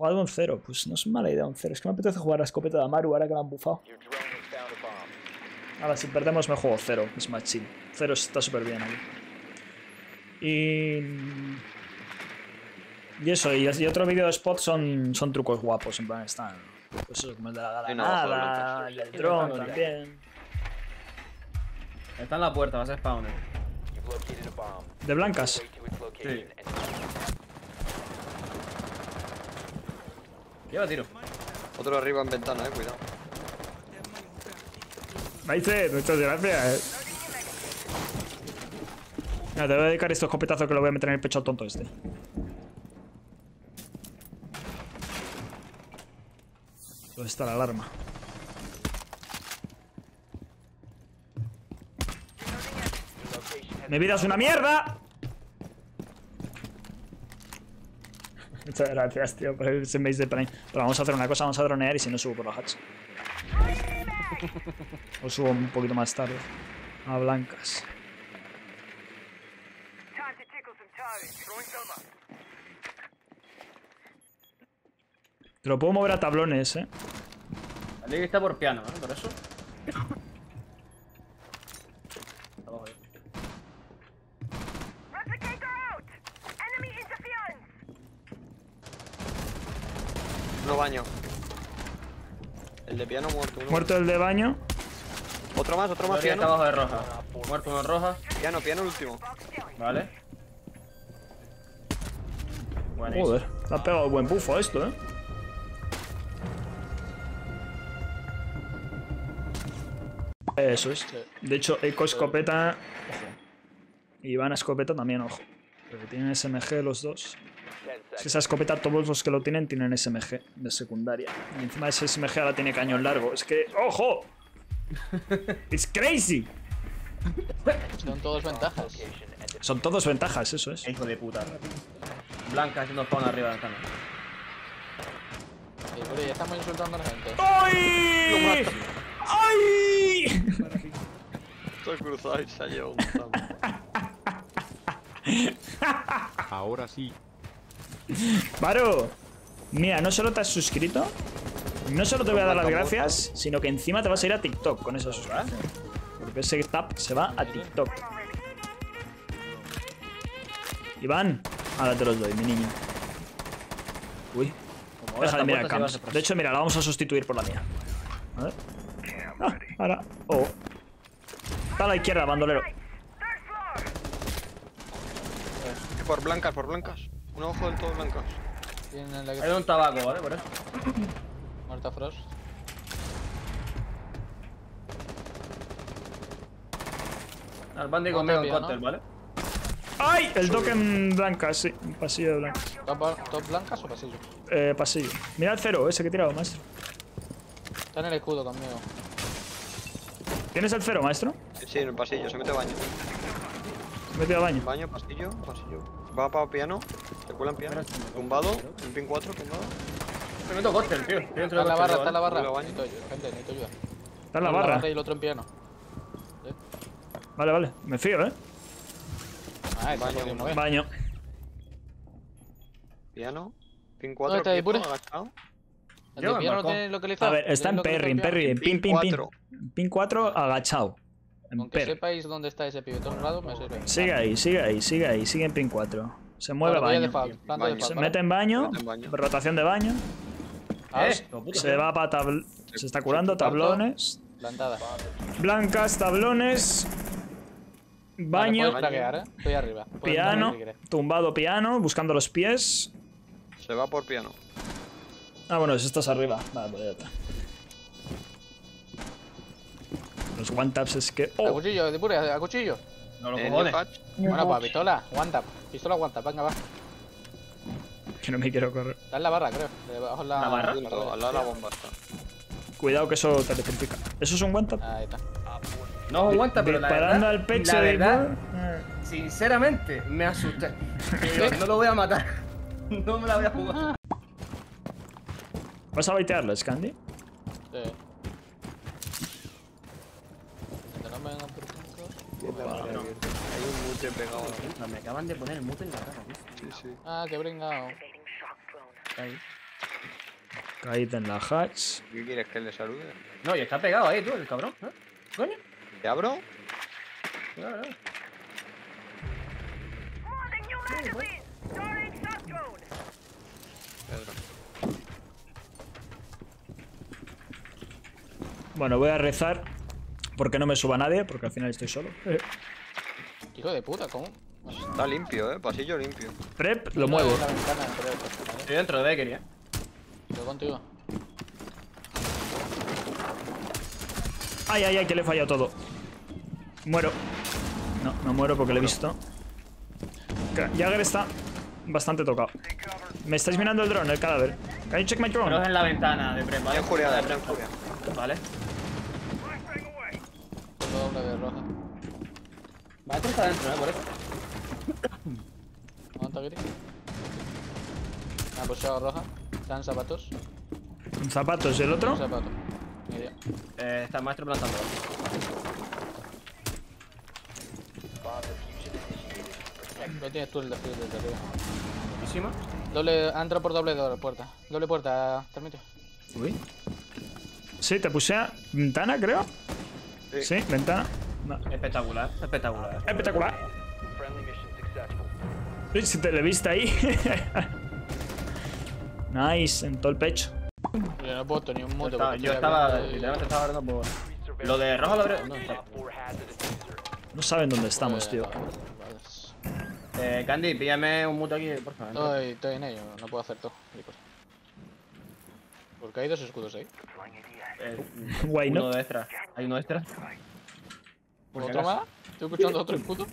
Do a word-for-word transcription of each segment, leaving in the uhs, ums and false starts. Jugado con cero. Pues no es mala idea un cero. Es que me apetece jugar la escopeta de Amaru ahora que la han bufado. Ahora, si perdemos me juego cero. Es más chill. Cero está súper bien aquí. Y... y eso. Y, y otro vídeo de spot son, son trucos guapos. En plan, están... pues eso, como el de la granada, el del dron también. Está en la puerta, va a ser spawner. ¿De blancas? Sí. Lleva tiro. Otro arriba en ventana, eh, cuidado. Maice, muchas gracias. Mira, te voy a dedicar estos escopetazos que lo voy a meter en el pecho al tonto este. ¿Dónde está la alarma? ¡Mi vida es una mierda! Muchas gracias, tío, por el seis de Prime. Pero vamos a hacer una cosa, vamos a dronear y si no subo por la hatch. O subo un poquito más tarde. A blancas. Te lo puedo mover a tablones, eh. La liga está por piano, ¿eh? Por eso. No baño. El de piano muerto. Uno. Muerto el de baño. Otro más, otro más. Piano. Está abajo de roja. Muerto uno en roja. Piano, piano último. Vale. Buenísimo. Joder, te has pegado buen bufo a esto, eh. Eso es. De hecho, Eco escopeta. Ojo. Y Ivana escopeta también, ojo. Porque tienen S M G los dos. Es que esa escopeta, todos los que lo tienen, tienen S M G de secundaria. Y encima ese S M G ahora tiene cañón largo. Es que. ¡Ojo! ¡It's crazy! Son todos ventajas. Son todos ventajas, eso es. Hijo de puta. Blanca haciendo spawn arriba de la ventana. Sí, pero ya estamos insultando a la gente. ¡Ay! ¡Ay! Estoy cruzado y se ha llevado un tanto. Ahora sí. Varo, mira, no solo te has suscrito, no solo te voy a dar las gracias, sino que encima te vas a ir a TikTok con esa suscripción. Porque ese tap se va a TikTok. Iván, ahora te los doy, mi niño. Uy, déjale mirar cams. De hecho, mira, la vamos a sustituir por la mía. A ver. Ah, ahora. Oh. Está a la izquierda, bandolero. Por blancas, por blancas. Un ojo del todo blancos. Hay un tabaco, ¿vale? Por eso. Muerta Frost. Al Bandy conmigo en cóctel, ¿vale? ¡Ay! El token blanca, sí. Un pasillo de blancas. ¿Top blancas o pasillo? Eh, pasillo. Mira el cero, ese que he tirado, maestro. Está en el escudo conmigo. ¿Tienes el cero, maestro? Sí, en el pasillo, se mete a baño. Se mete a baño. Baño, pasillo, pasillo. Va para piano, te cuelan piano, tumbado, un pin cuatro, tumbado. Me meto cóctel, tío. Está en la barra, está en la barra. Necesito ayuda, gente, necesito ayuda. Está en la barra. Y el otro en piano. Vale, vale, me fío, eh. Ah, baño, baño. Piano, pin cuatro, ¿dónde está ahí, Pure? El de piano tiene localizado. A ver, está en Perry, en Perry, en pin, pin, pin. Pin cuatro, agachado. Aunque sepáis dónde está ese pibe, todo un lado me sirve. Sigue ahí, sigue ahí, sigue ahí, sigue en pin cuatro. Se mueve a baño. Se mete en baño, rotación de baño. Se va para tablón. Se está curando, tablones. Plantada. Blancas, tablones. Baño. Estoy arriba. Piano. Tumbado piano, buscando los pies. Se va por piano. Ah, bueno, si estás arriba. Vale, pues ya está. Los one taps es que. Oh. A cuchillo, de pura, a cuchillo. No lo cojones. Bueno, pues pistola, one tap. Pistola, one tap, venga, va. Que no me quiero correr. Está en la barra, creo. Debajo la, ¿la barra? Al lado de la bomba está. Cuidado que eso te electrifica. ¿Eso es un one tap? Ahí está. No es un one tap, pero la verdad. Disparando al pecho de verdad. Sinceramente, me asusté. No lo voy a matar. No me la voy a jugar. ¿Vas a baitearla, Scandi? Sí. Vale. No. Hay un mute pegado. Me acaban de poner el mute en la cara, tío. Sí, sí. Ah, qué brengado. Ahí. Caída en la hatch. ¿Qué quieres que le salude? No, y está pegado ahí, tú, el cabrón. ¿Eh? ¿Coño? ¿Te abro? Claro. Bueno, voy a rezar porque no me suba nadie, porque al final estoy solo. Eh. Hijo de puta, ¿cómo? Está limpio, eh. Pasillo limpio. Prep, lo muevo. Estoy dentro de Bakery, eh. Estoy contigo. Ay, ay, ay, que le he fallado todo. Muero. No, no muero porque le he visto. Jagger está bastante tocado. Me estáis mirando el drone, el cadáver. Can you check my drone? Pero es en la ventana de prep, ¿vale? Bien juriada, bien juriada. Vale. Vale, tú está dentro, eh, por eso. ¿Aguanta, Giri? Una posada roja. Están zapatos. ¿Zapatos? ¿Y el otro? Zapatos. Eh, está el maestro plantando. Lo tienes tú el desfile desde arriba. ¿Encima? Doble, ha entrado por doble puerta. Doble puerta, termito. Uy. Sí, te puse a ventana, creo. Sí, sí ventana. No. Espectacular, espectacular. Espectacular. Uy, si te le viste ahí. Nice, en todo el pecho. Yo no puedo ni un moto. Yo estaba, yo estaba, literalmente estaba dando por... Lo de rojo lo abre. No, no saben dónde estamos, tío. Eh, Candy, píllame un muto aquí, por favor. Estoy, estoy en ello, no puedo hacer todo. Porque hay dos escudos ahí. Eh, Guay, ¿no? Uno extra. Hay uno extra. ¿Otro más? ¿Estoy escuchando otro escudo?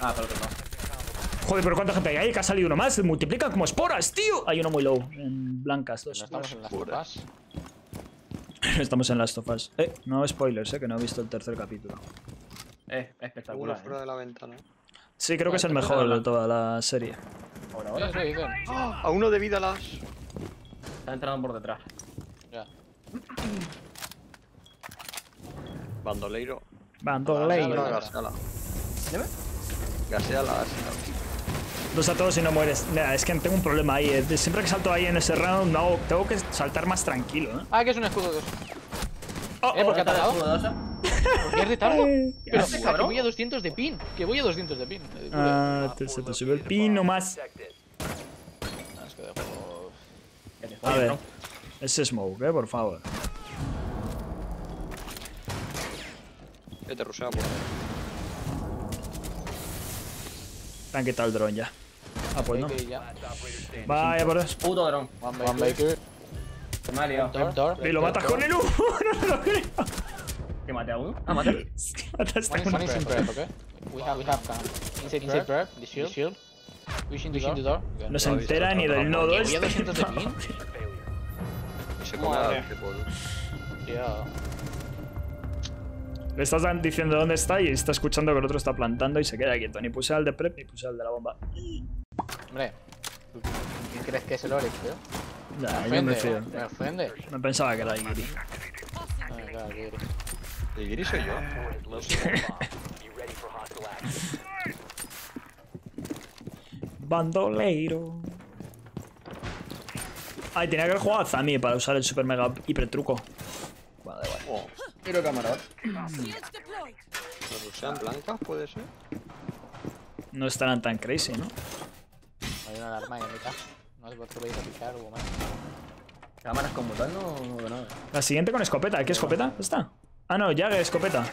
Ah, pero otro no. Joder, pero ¿cuánta gente hay ahí? Que ha salido uno más. Se multiplican como esporas, tío. Hay uno muy low. En blancas, dos. No estamos en las tofas. Estamos en las tofas. Eh, no spoilers, eh, que no he visto el tercer capítulo. Eh, espectacular. Fuera de la ventana. Sí, creo que es el mejor de toda la serie. Ahora, ahora. Ah, a uno de vida las. Está entrando por detrás. Ya. Bandoleiro. Bandoleiro. Gaseala. ¿Dime? Gaseala, gaseala. Dos a todos y no mueres. Mira, es que tengo un problema ahí. Siempre que salto ahí en ese round, no, tengo que saltar más tranquilo, ¿eh? Ah, que es un escudo dos. Oh, eh, porque ha atacado. ¿Por qué es retardo? Pero fija, que voy a doscientos de pin. Que voy a doscientos de pin. Ah, te, se te sube el pin nomás. A ver, ese smoke, eh, por favor. Vete rusea por ahí. Te han quitado el dron ya. Ah, pues no. Vaya por eso. Puto dron. One Baker. Se me ha liado. Y lo matas con el U. No me lo creo. ¿Te maté a uno? Ah, maté. Mataste a uno. One is in prep, okay? We have, we have gun. Inside, inside prep. The shield. The shield. Pushing the door. No se entera ni del nodo este. ¿Había doscientos de pin? Se come a este podo. Ya. Le estás diciendo dónde está y está escuchando que el otro está plantando y se queda quieto. Ni puse al de prep ni puse al de la bomba. Hombre, ¿quién crees que es el Oryx, tío? Ya, yo me fío. Me ofende. No pensaba que era el Giri. No, claro, Giri. El Giri soy yo. Bandoleiro. Ay, tenía que haber jugado a Zami para usar el super mega hiper truco. Vale, vale. Oh. Pero camarada. ¿Los sean blancas, puede ser? No estarán tan crazy, ¿no? Hay una alarma ahí en mitad. No se puede ir a picar o más. Cámaras con botón no veo nada. La siguiente con escopeta. ¿Qué escopeta? ¿Está? Ah, no, ya escopeta.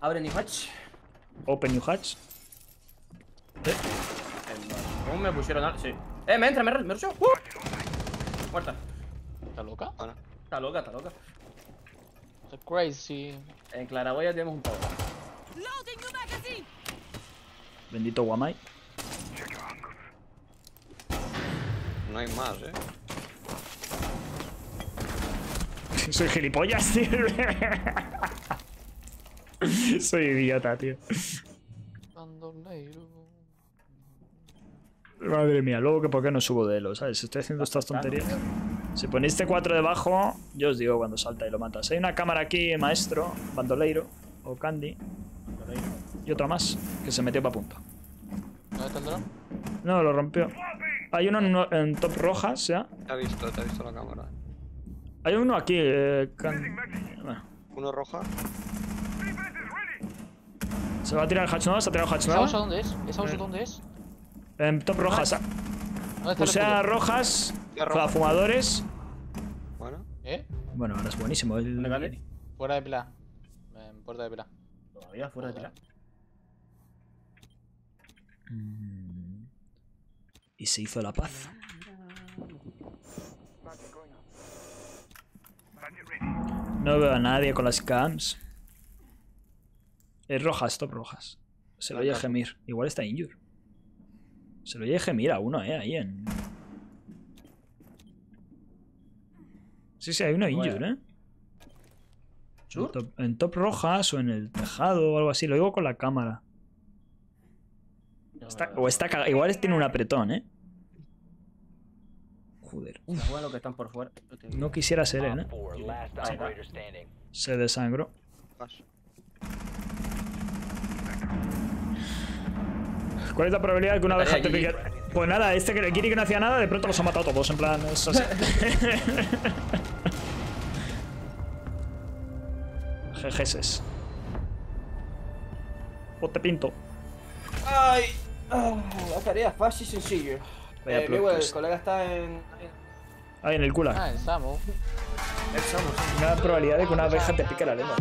Abre new hatch. Open new hatch. ¿Eh? ¿Cómo me pusieron al...? Sí. ¡Eh, me entra, me rushó! ¡Uh! Muerta. ¿Está loca? Ah, no. Está loca, está loca. Está crazy. En Claraboya tenemos un pavo. Bendito Guamai. No hay más, eh. Soy gilipollas, tío. Soy idiota, tío. Madre mía, luego que por qué no subo de elo, ¿sabes? Estoy haciendo estas tonterías. Si ponéis T cuatro debajo, yo os digo cuando salta y lo matas. Hay una cámara aquí, maestro, bandoleiro o Candy. Y otra más, que se metió para punto. ¿Dónde está el dron? No, lo rompió. Hay uno en, no, en top rojas, ¿ya? Te ha visto, te ha visto la cámara. Hay uno aquí, eh... Can... Bueno. Uno roja. Se va a tirar el hatch nuevo, se ha tirado el hatch nuevo. ¿Esa dónde es? ¿Esa eh. dónde es? En top rojas. Pulsea rojas, roja. Fumadores. Bueno. ¿Eh? Bueno, ahora es buenísimo el... Vale. Fuera de pila. Eh, puerta de pila. Todavía fuera de pila. Y se hizo la paz. No veo a nadie con las cams. Es rojas, top rojas. Se lo oye gemir. Igual está injure. Se lo oye gemir a uno, eh, ahí en... Sí, sí, hay uno injure, eh. En top, en top rojas o en el tejado o algo así. Lo digo con la cámara. Está, o está cagado. Igual tiene un apretón, eh. Joder. Bueno, que están por fuera. No quisiera ser él, eh. Se desangró. ¿Cuál es la probabilidad de que una abeja te pique? Pues nada, este que le quiere que no hacía nada, de pronto los ha matado todos. En plan, es así. Jejeses. O te pinto. Ay, oh, la tarea fácil y sencilla. Eh, bueno, el colega está en... Ahí en el culo. Ah, en Samu. El Samu. Una probabilidad de que una abeja te pique la lengua.